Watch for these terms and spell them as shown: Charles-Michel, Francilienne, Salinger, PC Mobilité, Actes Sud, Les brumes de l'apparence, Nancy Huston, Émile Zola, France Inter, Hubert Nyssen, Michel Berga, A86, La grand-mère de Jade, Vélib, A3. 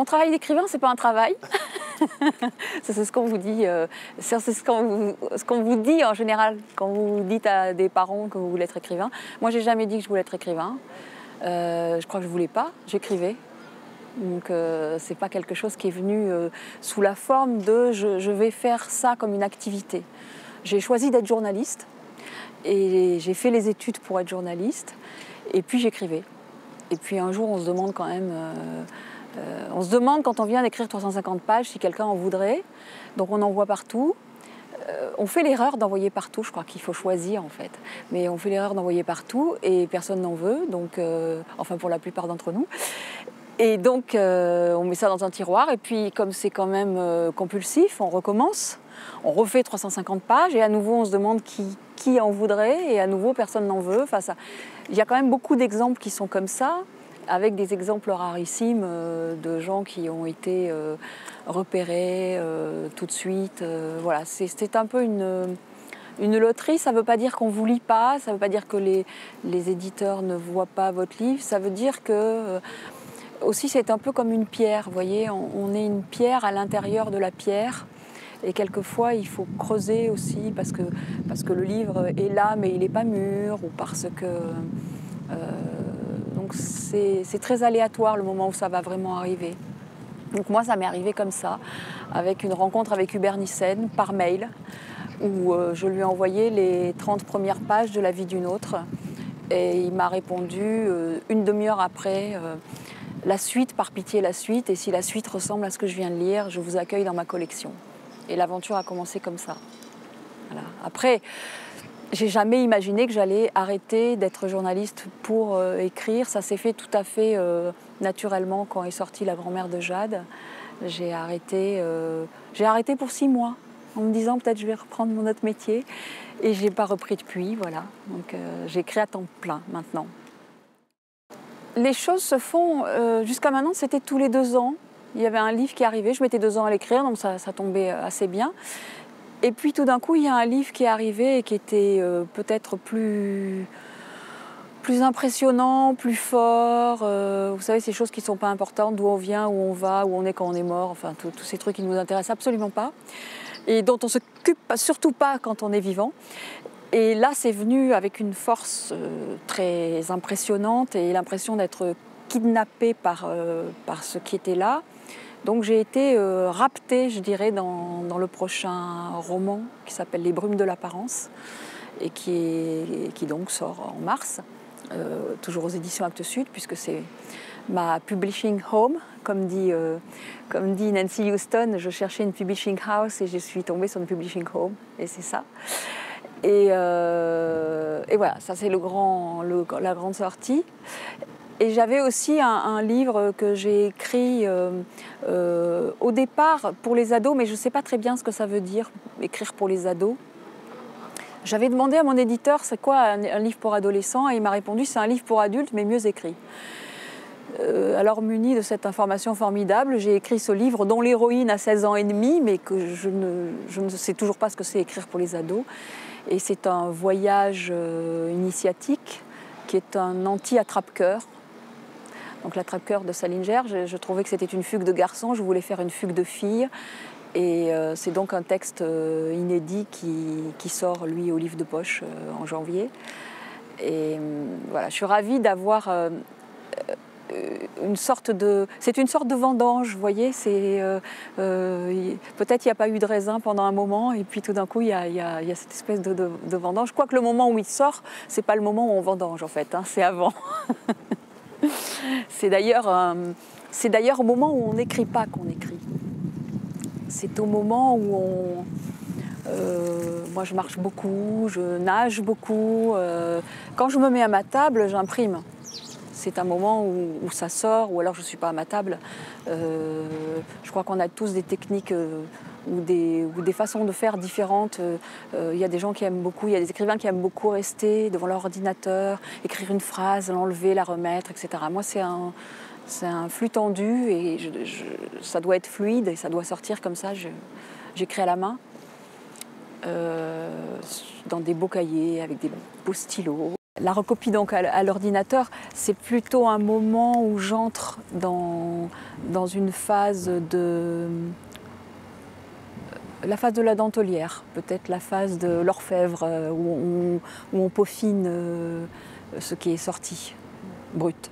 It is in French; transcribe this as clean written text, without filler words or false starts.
Mon travail d'écrivain, c'est pas un travail. C'est ce qu'on vous dit. C'est ce qu'on vous dit en général quand vous dites à des parents que vous voulez être écrivain. Moi, j'ai jamais dit que je voulais être écrivain. Je crois que je voulais pas. J'écrivais. Donc c'est pas quelque chose qui est venu sous la forme de je vais faire ça comme une activité. J'ai choisi d'être journaliste et j'ai fait les études pour être journaliste. Et puis j'écrivais. Et puis un jour, on se demande quand même. On se demande quand on vient d'écrire 350 pages si quelqu'un en voudrait. Donc on envoie partout. On fait l'erreur d'envoyer partout. Je crois qu'il faut choisir en fait. Mais on fait l'erreur d'envoyer partout et personne n'en veut. Donc, enfin pour la plupart d'entre nous. Et donc on met ça dans un tiroir. Et puis comme c'est quand même compulsif, on recommence. On refait 350 pages et à nouveau on se demande qui en voudrait. Et à nouveau personne n'en veut. Enfin, ça... Il y a quand même beaucoup d'exemples qui sont comme ça, avec des exemples rarissimes de gens qui ont été repérés tout de suite. Voilà, c'est un peu une loterie. Ça ne veut pas dire qu'on ne vous lit pas, ça ne veut pas dire que les éditeurs ne voient pas votre livre. Ça veut dire que, aussi, c'est un peu comme une pierre. Vous voyez, on est une pierre à l'intérieur de la pierre. Et quelquefois, il faut creuser aussi parce que le livre est là, mais il n'est pas mûr, ou parce que... c'est très aléatoire le moment où ça va vraiment arriver. Donc moi, ça m'est arrivé comme ça, avec une rencontre avec Hubert Nyssen par mail, où je lui ai envoyé les 30 premières pages de La vie d'une autre. Et il m'a répondu une demi-heure après, la suite, par pitié la suite, et si la suite ressemble à ce que je viens de lire, je vous accueille dans ma collection. Et l'aventure a commencé comme ça. Voilà. Après... J'ai jamais imaginé que j'allais arrêter d'être journaliste pour écrire. Ça s'est fait tout à fait naturellement quand est sortie La grand-mère de Jade. J'ai arrêté pour 6 mois en me disant peut-être je vais reprendre mon autre métier. Et je n'ai pas repris depuis, voilà. Donc j'écris à temps plein maintenant. Les choses se font, jusqu'à maintenant c'était tous les 2 ans. Il y avait un livre qui arrivait, je mettais 2 ans à l'écrire, donc ça tombait assez bien. Et puis tout d'un coup, il y a un livre qui est arrivé et qui était peut-être plus impressionnant, plus fort. Vous savez, ces choses qui ne sont pas importantes, d'où on vient, où on va, où on est quand on est mort, enfin tous ces trucs qui ne nous intéressent absolument pas et dont on ne s'occupe surtout pas quand on est vivant. Et là, c'est venu avec une force très impressionnante et l'impression d'être kidnappée par ce qui était là. Donc j'ai été raptée, je dirais, dans le prochain roman qui s'appelle « Les brumes de l'apparence » et qui donc sort en mars, toujours aux éditions Actes Sud, puisque c'est ma publishing home. Comme dit Nancy Huston, je cherchais une publishing house et je suis tombée sur une publishing home, et c'est ça. Et voilà, ça c'est la grande sortie. Et j'avais aussi un livre que j'ai écrit au départ pour les ados, mais je ne sais pas très bien ce que ça veut dire, écrire pour les ados. J'avais demandé à mon éditeur, c'est quoi un livre pour adolescents ? Et il m'a répondu, c'est un livre pour adultes, mais mieux écrit. Alors munie de cette information formidable, j'ai écrit ce livre dont l'héroïne a 16 ans et demi, mais que je ne sais toujours pas ce que c'est écrire pour les ados. Et c'est un voyage initiatique qui est un anti-attrape-coeur. Donc l'attrape-coeur de Salinger, je trouvais que c'était une fugue de garçon, je voulais faire une fugue de fille. Et c'est donc un texte inédit qui sort, lui, au livre de poche en janvier. Et voilà, je suis ravie d'avoir une sorte de... C'est une sorte de vendange, vous voyez. Peut-être il n'y a pas eu de raisin pendant un moment, et puis tout d'un coup, il y a cette espèce de vendange. Quoique le moment où il sort, c'est pas le moment où on vendange, en fait, hein, c'est avant. C'est d'ailleurs au moment où on n'écrit pas qu'on écrit. C'est au moment où moi, je marche beaucoup, je nage beaucoup. Quand je me mets à ma table, j'imprime. C'est un moment où ça sort, ou alors je ne suis pas à ma table. Je crois qu'on a tous des techniques ou des façons de faire différentes. Il y a des gens qui aiment beaucoup, il y a des écrivains qui aiment beaucoup rester devant leur ordinateur, écrire une phrase, l'enlever, la remettre, etc. Moi, c'est un flux tendu et ça doit être fluide et ça doit sortir comme ça. J'écris à la main, dans des beaux cahiers, avec des beaux stylos. La recopie donc à l'ordinateur, c'est plutôt un moment où j'entre dans une phase de... La phase de la dentelière, peut-être la phase de l'orfèvre, où on peaufine ce qui est sorti, brut.